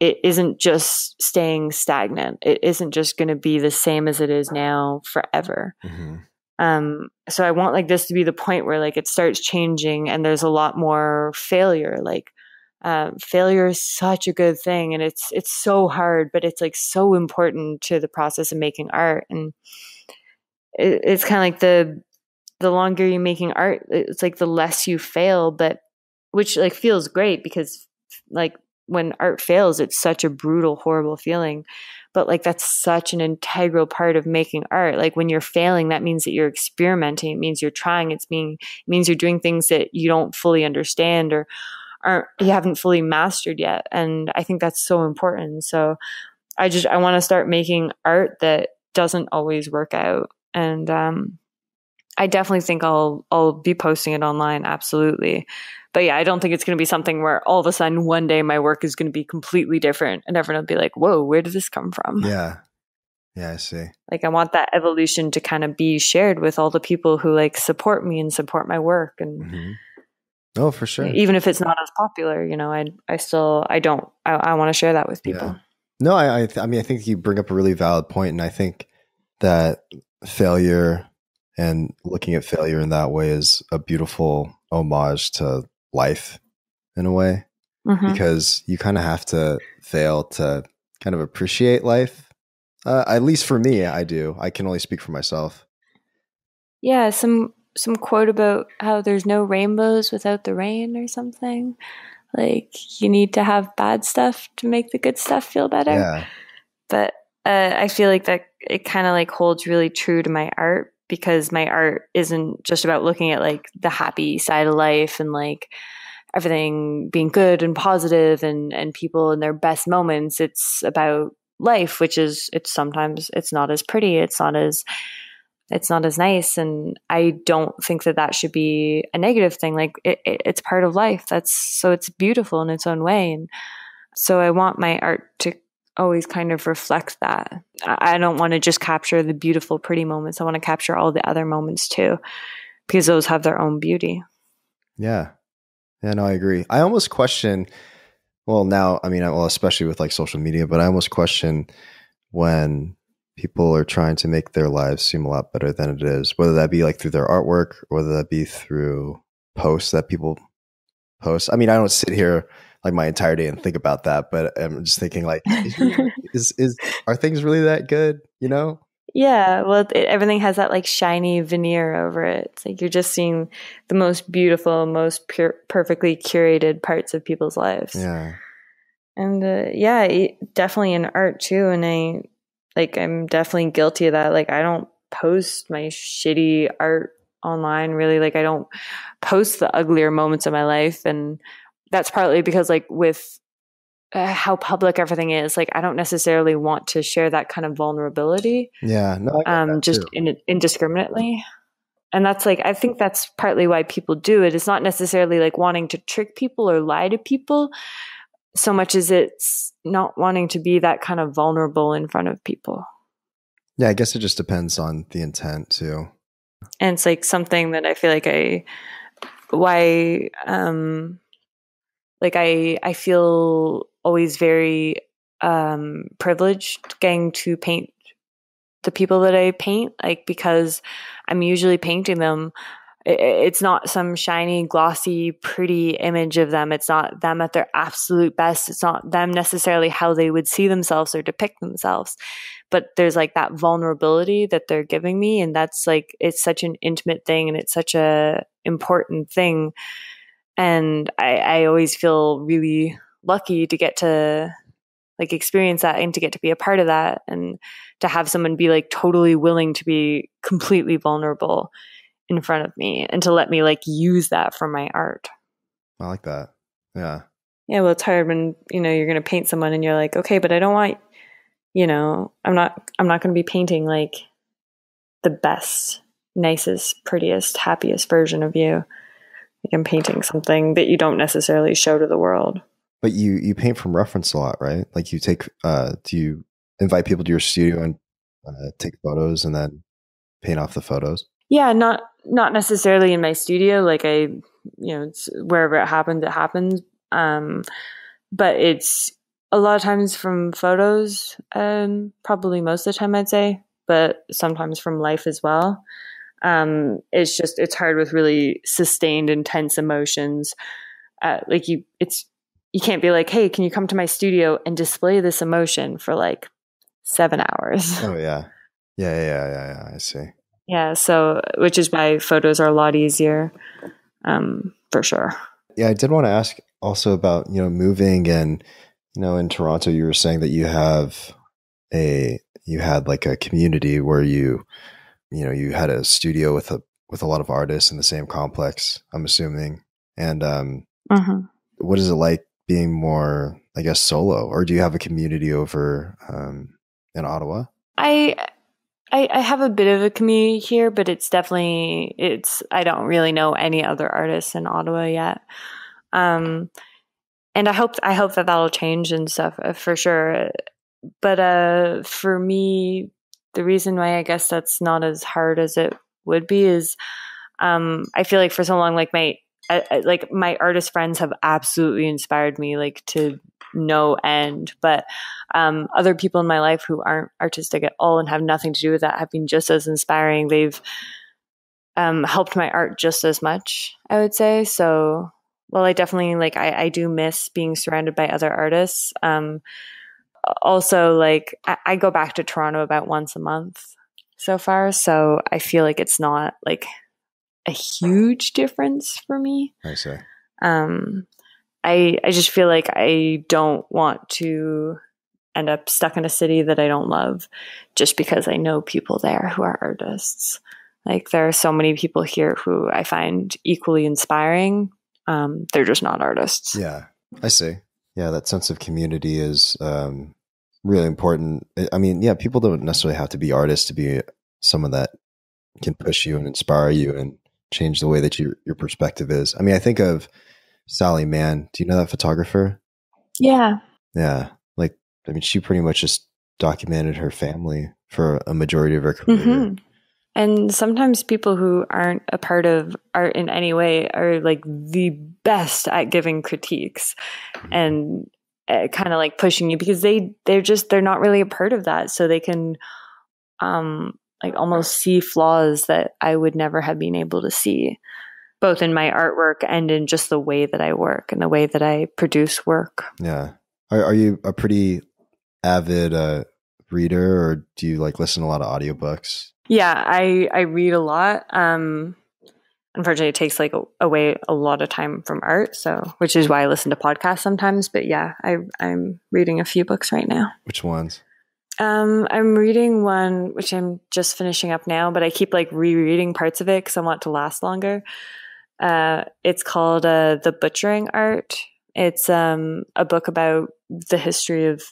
it isn't just staying stagnant. It isn't just going to be the same as it is now forever. Mm-hmm. So I want like this to be the point where like it starts changing and there's a lot more failure. Like, failure is such a good thing, and it's so hard, but it's like so important to the process of making art. And it's kind of like the longer you're making art, it's like the less you fail, but which like feels great, because like when art fails, it's such a brutal, horrible feeling, but like that's such an integral part of making art. Like when you're failing, that means that you're experimenting. It means you're trying. It means you're doing things that you don't fully understand or aren't, you haven't fully mastered yet. And I think that's so important. So I want to start making art that doesn't always work out. And I definitely think I'll be posting it online, absolutely. But yeah, I don't think it's going to be something where all of a sudden one day my work is going to be completely different and everyone will be like, whoa, where did this come from? Yeah. Yeah, I see. Like, I want that evolution to kind of be shared with all the people who like support me and support my work. And mm-hmm. Oh, for sure. Even if it's not as popular, you know, I want to share that with people. Yeah. No, I think you bring up a really valid point, and I think that failure and looking at failure in that way is a beautiful homage to life in a way, mm-hmm. because you kind of have to fail to kind of appreciate life. At least for me, I do. I can only speak for myself. Yeah. Some quote about how there's no rainbows without the rain or something. Like, you need to have bad stuff to make the good stuff feel better. Yeah. But I feel like that it kind of like holds really true to my art, because my art isn't just about looking at like the happy side of life and like everything being good and positive and people in their best moments. It's about life, which is, sometimes it's not as pretty. It's not as nice. And I don't think that that should be a negative thing. Like it's part of life. So it's beautiful in its own way. And so I want my art to always kind of reflect that. I don't want to just capture the beautiful, pretty moments. I want to capture all the other moments too, because those have their own beauty. Yeah. Yeah, no, I agree. I almost question, well, now, I mean, well, especially with like social media, but I almost question when people are trying to make their lives seem a lot better than it is, whether that be like through their artwork or whether that be through posts that people post. I mean, I don't sit here like my entire day and think about that, but I'm just thinking like, are things really that good? You know? Yeah. Well, everything has that like shiny veneer over it. It's like, you're just seeing the most beautiful, most pure, perfectly curated parts of people's lives. Yeah. And yeah, definitely in art too. And I'm definitely guilty of that. Like, I don't post my shitty art online, really. Like, I don't post the uglier moments of my life. And that's partly because, like, with how public everything is, like, I don't necessarily want to share that kind of vulnerability. Yeah. No, just indiscriminately. And that's like, I think that's partly why people do it. It's not necessarily like wanting to trick people or lie to people so much as it's not wanting to be that kind of vulnerable in front of people. Yeah, I guess it just depends on the intent too. And it's like something that I feel like I feel always very privileged getting to paint the people that I paint, like, because I'm usually painting them. It's not some shiny, glossy, pretty image of them. It's not them at their absolute best. It's not them necessarily how they would see themselves or depict themselves. But there's like that vulnerability that they're giving me. And that's like, it's such an intimate thing and it's such a important thing. And I always feel really lucky to get to like experience that and to get to be a part of that and to have someone be like totally willing to be completely vulnerable in front of me and to let me like use that for my art. I like that. Yeah. Yeah. Well, it's hard when, you know, you're going to paint someone and you're like, okay, but I don't want, you know, I'm not going to be painting like the best, nicest, prettiest, happiest version of you. Like, I'm painting something that you don't necessarily show to the world. But you paint from reference a lot, right? Like, you take, do you invite people to your studio and take photos and then paint off the photos? Yeah, not necessarily in my studio. Like, it's wherever it happens, it happens. But it's a lot of times from photos, probably most of the time I'd say, but sometimes from life as well. It's just, it's hard with really sustained, intense emotions. You can't be like, hey, can you come to my studio and display this emotion for like 7 hours? Oh yeah. Yeah. I see. Yeah, so which is why photos are a lot easier, for sure. Yeah, I did want to ask also about, you know, moving and, you know, in Toronto, you were saying that you had like a community where you had a studio with a lot of artists in the same complex, I'm assuming. And what is it like being more, I guess, solo, or do you have a community over in Ottawa? I have a bit of a community here, but it's definitely, I don't really know any other artists in Ottawa yet. And I hope that that'll change and stuff for sure. But, for me, the reason why I guess that's not as hard as it would be is, I feel like for so long, like my artist friends have absolutely inspired me, like, to no end, but other people in my life who aren't artistic at all and have nothing to do with that have been just as inspiring. They've helped my art just as much, I would say. So, well, I definitely like, I do miss being surrounded by other artists. Also, like, I go back to Toronto about once a month so far, so I feel like it's not like a huge difference for me. I see. I just feel like I don't want to end up stuck in a city that I don't love just because I know people there who are artists. Like, there are so many people here who I find equally inspiring. They're just not artists. Yeah, I see. Yeah, that sense of community is really important. I mean, yeah, people don't necessarily have to be artists to be someone that can push you and inspire you and change the way that your perspective is. I mean, I think of Sally Mann. Do you know that photographer? Yeah. Yeah. Like, I mean, she pretty much just documented her family for a majority of her career. Mm-hmm. And sometimes people who aren't a part of art in any way are like the best at giving critiques and kind of like pushing you because they're not really a part of that. So they can like almost see flaws that I would never have been able to see, both in my artwork and in just the way that I work and the way that I produce work. Yeah. Are you a pretty avid reader, or do you like listen to a lot of audiobooks? Yeah, I read a lot. Unfortunately, it takes like away a lot of time from art, so which is why I listen to podcasts sometimes. But yeah, I'm reading a few books right now. Which ones? I'm reading one which I'm just finishing up now, but I keep like rereading parts of it because I want it to last longer. It's called The Butchering Art. It's a book about the history of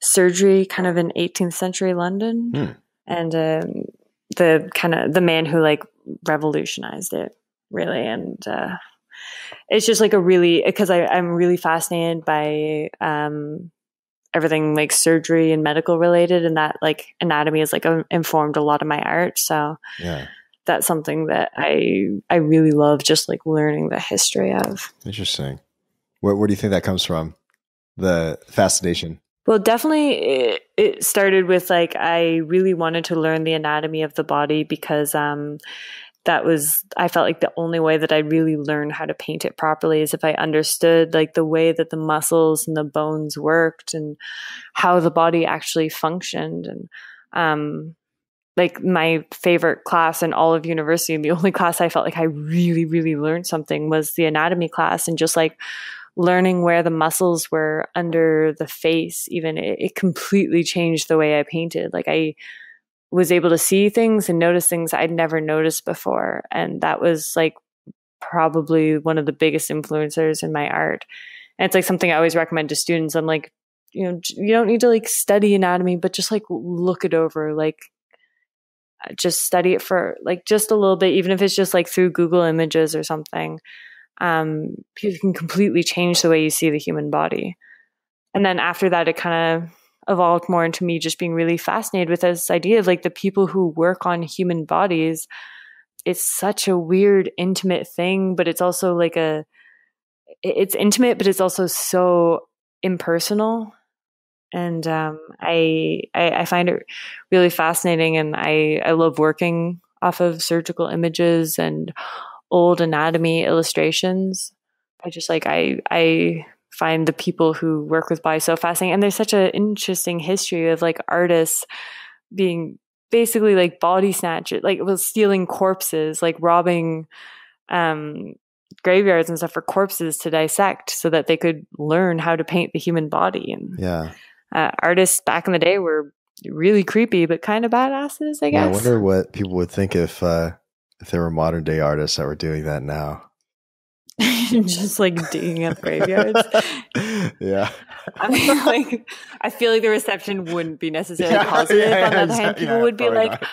surgery, kind of in 18th century London. Hmm. And the man who like revolutionized it, really. And it's just like a really, because I'm really fascinated by everything like surgery and medical related, and that like anatomy has like informed a lot of my art. So yeah, that's something that I really love, just like learning the history of. Interesting. Where do you think that comes from, the fascination? Well, definitely it started with like, I really wanted to learn the anatomy of the body because I felt like the only way that I really learned how to paint it properly is if I understood like the way that the muscles and the bones worked and how the body actually functioned. And like my favorite class in all of university, and the only class I felt like I really, really learned something, was the anatomy class. And just like learning where the muscles were under the face, even it completely changed the way I painted. Like I was able to see things and notice things I'd never noticed before. And that was like probably one of the biggest influencers in my art. And it's like something I always recommend to students. I'm like, you know, you don't need to like study anatomy, but just like look it over, like just study it for like just a little bit, even if it's just like through Google Images or something. You can completely change the way you see the human body. And then after that, it kind of evolved more into me just being really fascinated with this idea of like the people who work on human bodies. It's such a weird, intimate thing, but it's also like it's intimate, but it's also so impersonal. And I find it really fascinating, and I love working off of surgical images and old anatomy illustrations. I just like, I find the people who work with bodies so fascinating. And there's such an interesting history of like artists being basically like body snatchers, like stealing corpses, like robbing graveyards and stuff for corpses to dissect so that they could learn how to paint the human body. And yeah, artists back in the day were really creepy, but kind of badasses, I guess. Yeah, I wonder what people would think if there were modern day artists that were doing that now. Just like digging up graveyards. Yeah. I mean, like, I feel like the reception wouldn't be necessarily positive. On the other hand, people would be like, not.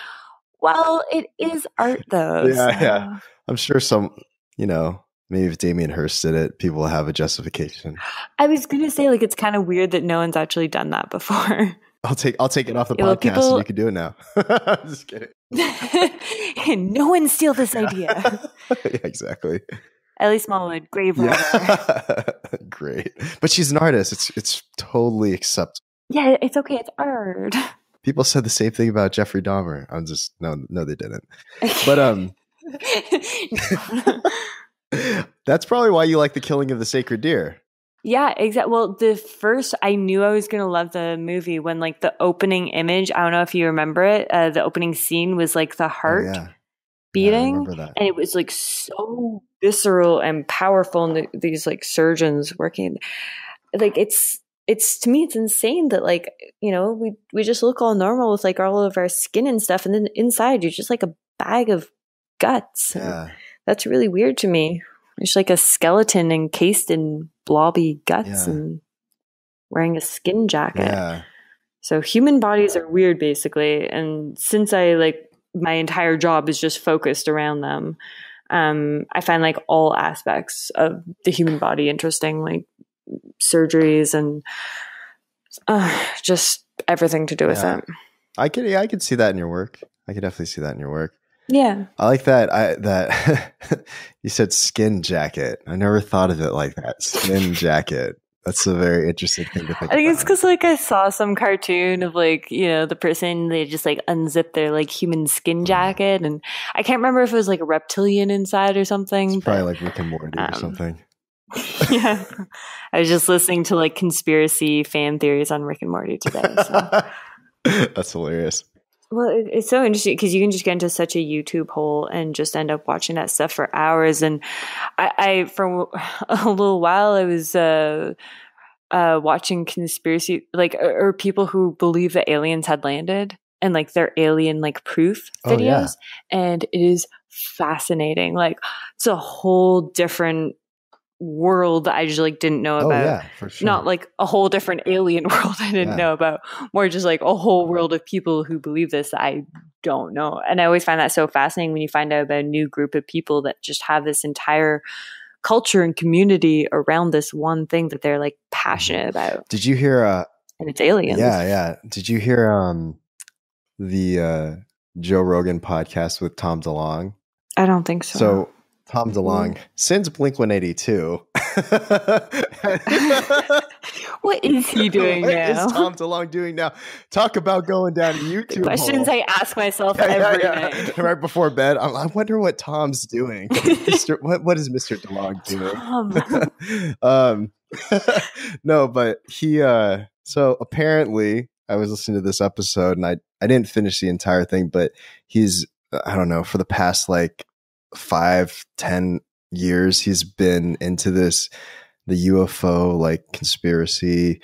Well, it is art though. Yeah, so. Yeah. I'm sure some, you know, maybe if Damien Hirst did it, people will have a justification. I was going to say, like, it's kind of weird that no one's actually done that before. I'll take it off the podcast and you can do it now. Just kidding. No one steal this idea. Yeah, exactly. Elly Smallwood, grave robber. Yeah. Great. But she's an artist. It's totally acceptable. Yeah, it's okay. It's art. People said the same thing about Jeffrey Dahmer. I'm just no they didn't. But that's probably why you like The Killing of the Sacred Deer. Yeah, exactly. Well, I knew I was going to love the movie when like the opening image, I don't know if you remember it, the opening scene was like the heart beating. Yeah, and it was like so visceral and powerful, and these like surgeons working. Like it's to me, it's insane that like, you know, we just look all normal with like all of our skin and stuff, and then inside you're just like a bag of guts. Yeah. That's really weird to me. It's like a skeleton encased in blobby guts and wearing a skin jacket. Yeah. So human bodies are weird, basically. And since I like my entire job is just focused around them, I find like all aspects of the human body interesting, like surgeries and just everything to do with it. I could see that in your work. I could definitely see that in your work. Yeah. I like that. That you said skin jacket. I never thought of it like that. Skin jacket. That's a very interesting thing to think about. I think it's because, like, I saw some cartoon of, like, you know, the person, they just, like, unzip their, like, human skin jacket. And I can't remember if it was, like, a reptilian inside or something. It's probably, like, Rick and Morty or something. Yeah. I was just listening to, like, conspiracy fan theories on Rick and Morty today. So. That's hilarious. Well, it's so interesting because you can just get into such a YouTube hole and just end up watching that stuff for hours. And I for a little while, I was watching conspiracy, like, or people who believe that aliens had landed and, like, their alien, like, proof videos. Oh, yeah. And it is fascinating. Like, it's a whole different world that I just, like, didn't know about. Yeah, for sure. Not like a whole different alien world I didn't know about, more just like a whole world of people who believe this that I don't know. And I always find that so fascinating when you find out about a new group of people that just have this entire culture and community around this one thing that they're, like, passionate about. Did you hear and it's aliens. Yeah Did you hear the Joe Rogan podcast with Tom DeLonge? I don't think so. So Tom DeLonge sends Blink-182. What is he doing now? What is Tom DeLonge doing now? Talk about going down a YouTube hole. Questions I ask myself every night. Right before bed, I wonder what Tom's doing. What is Mr. DeLonge doing? No, but he so apparently, I was listening to this episode, and I didn't finish the entire thing, but he's, I don't know, for the past, like, 5-10 years he's been into this UFO, like, conspiracy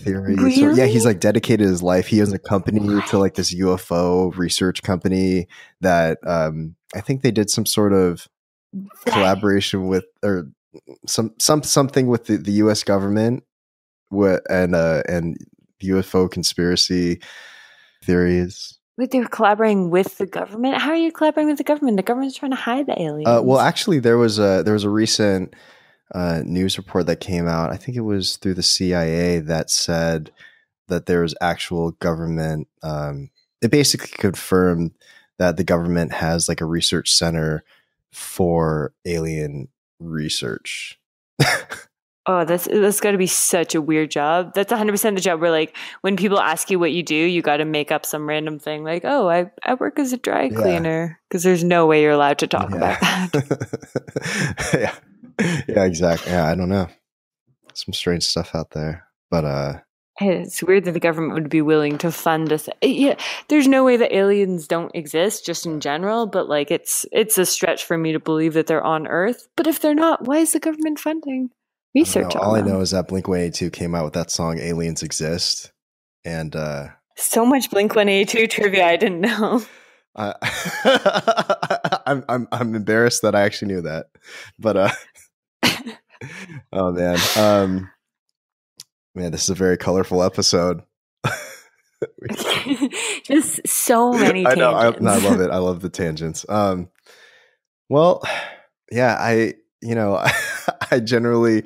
theory. Really? So, yeah, he's, like, dedicated his life. He owns a company to, like, this UFO research company that I think they did some sort of collaboration with, or something with the US government and UFO conspiracy theories. Wait, they were collaborating with the government? How are you collaborating with the government? The government's trying to hide the aliens. Well, actually, there was a recent news report that came out. I think it was through the CIA that said that there was actual government. It basically confirmed that the government has, like, a research center for alien research. Oh, that's got to be such a weird job. That's 100% the job where, like, when people ask you what you do, you got to make up some random thing. Like, oh, I work as a dry cleaner, because there's no way you're allowed to talk about that. Yeah, exactly. Yeah, I don't know. Some strange stuff out there, but it's weird that the government would be willing to fund us. Yeah, there's no way that aliens don't exist just in general, but, like, it's a stretch for me to believe that they're on Earth. But if they're not, why is the government funding research? All I know is that Blink-182 came out with that song "Aliens Exist," and so much Blink-182 trivia I didn't know. I'm embarrassed that I actually knew that, but oh man, this is a very colorful episode. Just so many tangents. I know. I love it. I love the tangents. Well, yeah, I generally,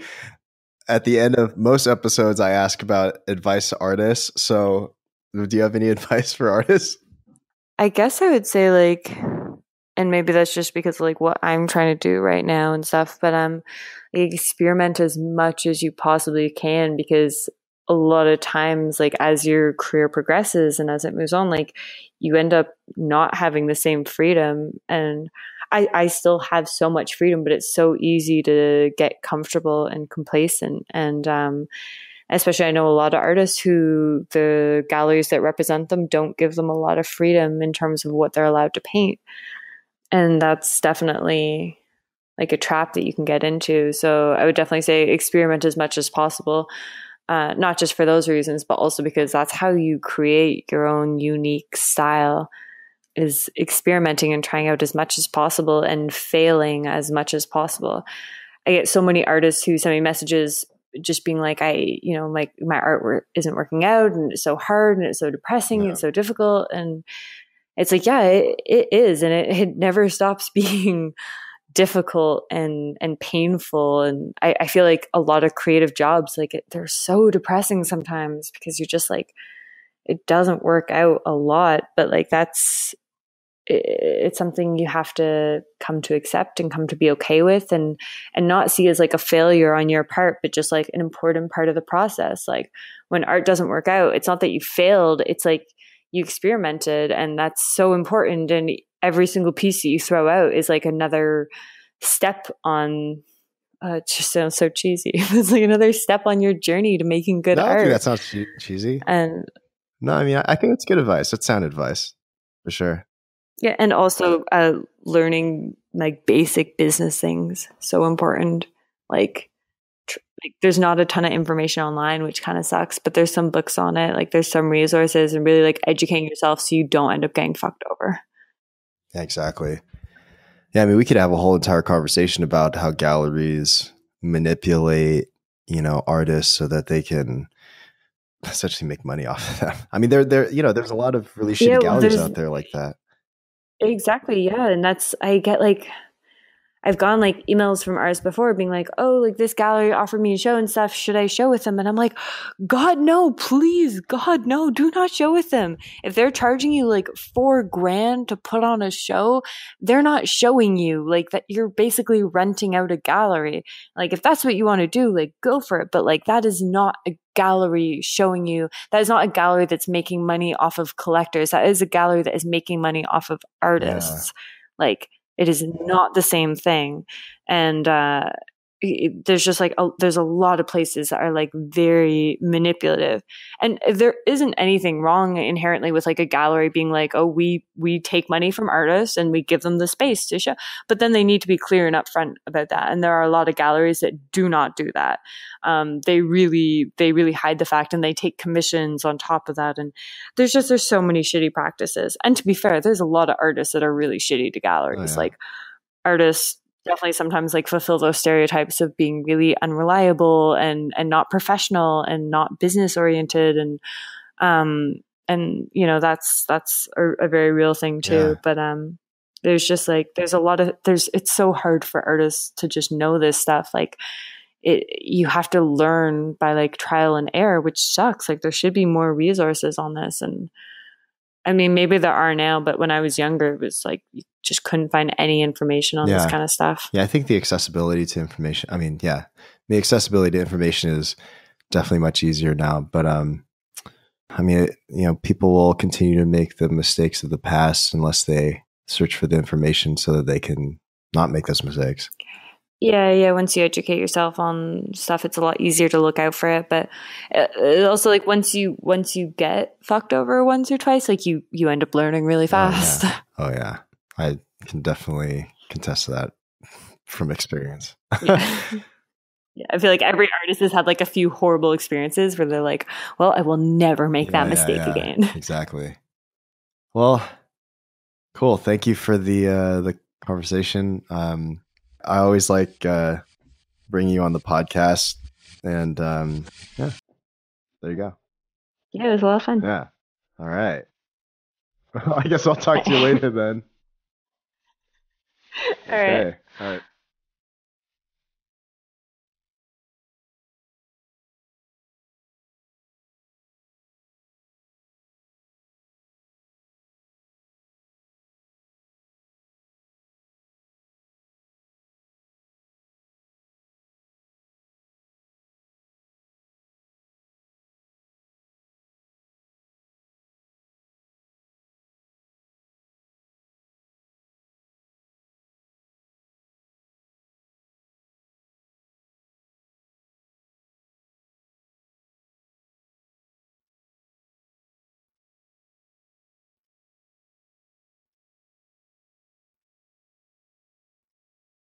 at the end of most episodes, I ask about advice to artists. So do you have any advice for artists? I guess I would say, like, and maybe that's just because, like, what I'm trying to do right now and stuff, but experiment as much as you possibly can, because a lot of times, like, as your career progresses and as it moves on, like, you end up not having the same freedom. And I still have so much freedom, but it's so easy to get comfortable and complacent. And especially, I know a lot of artists who the galleries that represent them don't give them a lot of freedom in terms of what they're allowed to paint. And that's definitely, like, a trap that you can get into. So I would definitely say experiment as much as possible, not just for those reasons, but also because that's how you create your own unique style, is experimenting and trying out as much as possible and failing as much as possible. I get so many artists who send me messages just being like, like, my artwork isn't working out, and it's so hard, and it's so depressing, and it's so difficult. And it's like, yeah, it is. And it never stops being difficult and painful. And I feel like a lot of creative jobs, like, they're so depressing sometimes, because you're just like, it doesn't work out a lot, but, like, that's it's something you have to come to accept and come to be okay with, and not see as like a failure on your part, but just like an important part of the process. Like when art doesn't work out, it's not that you failed. It's like you experimented, and that's so important. And every single piece that you throw out is like another step on, it just sounds so cheesy. It's like another step on your journey to making good art. I think that sounds cheesy. And no, I mean, I think that's good advice. That's sound advice for sure. Yeah, and also learning like basic business things, so important. Like there's not a ton of information online, which kind of sucks, but there's some books on it. Like there's some resources, and really like educating yourself so you don't end up getting fucked over. Yeah, exactly. Yeah, I mean, we could have a whole entire conversation about how galleries manipulate, you know, artists so that they can essentially make money off of them. I mean, you know, there's a lot of really shitty galleries out there like that. Exactly. Yeah. And that's, I get like, I've gotten like emails from artists before being like, oh, like this gallery offered me a show and stuff. Should I show with them? And I'm like, God, no, please. God, no, do not show with them. If they're charging you like $4,000 to put on a show, they're not showing you. Like that, you're basically renting out a gallery. Like if that's what you want to do, like go for it. But like that is not a gallery showing you. That is not a gallery that's making money off of collectors. That is a gallery that is making money off of artists. Yeah. Like, it is not the same thing. And there's just like, there's a lot of places that are like very manipulative. And there isn't anything wrong inherently with like a gallery being like, oh, we take money from artists and we give them the space to show. But then they need to be clear and upfront about that. And there are a lot of galleries that do not do that. They really hide the fact, and they take commissions on top of that. And there's so many shitty practices. And to be fair, there's a lot of artists that are really shitty to galleries. Oh, yeah. Like artists definitely sometimes like fulfill those stereotypes of being really unreliable and not professional and not business oriented. And you know, that's a very real thing too. Yeah. But, there's just like, there's a lot of, it's so hard for artists to just know this stuff. Like you have to learn by like trial and error, which sucks. Like there should be more resources on this. And I mean, maybe there are now, but when I was younger, it was like, you just couldn't find any information on this kind of stuff. Yeah. I think the accessibility to information, I mean, yeah, the accessibility to information is definitely much easier now, but, I mean, you know, people will continue to make the mistakes of the past unless they search for the information so that they can not make those mistakes. Yeah. Yeah. Once you educate yourself on stuff, it's a lot easier to look out for it. But it also like once you get fucked over once or twice, like you end up learning really fast. Oh yeah. I can definitely contest that from experience. Yeah. Yeah. I feel like every artist has had like a few horrible experiences where they're like, well, I will never make that mistake again. Exactly. Well, cool. Thank you for the conversation. I always like bringing you on the podcast, and yeah, there you go. Yeah, it was a lot of fun. Yeah. All right. I guess I'll talk to you later then. All right. All right.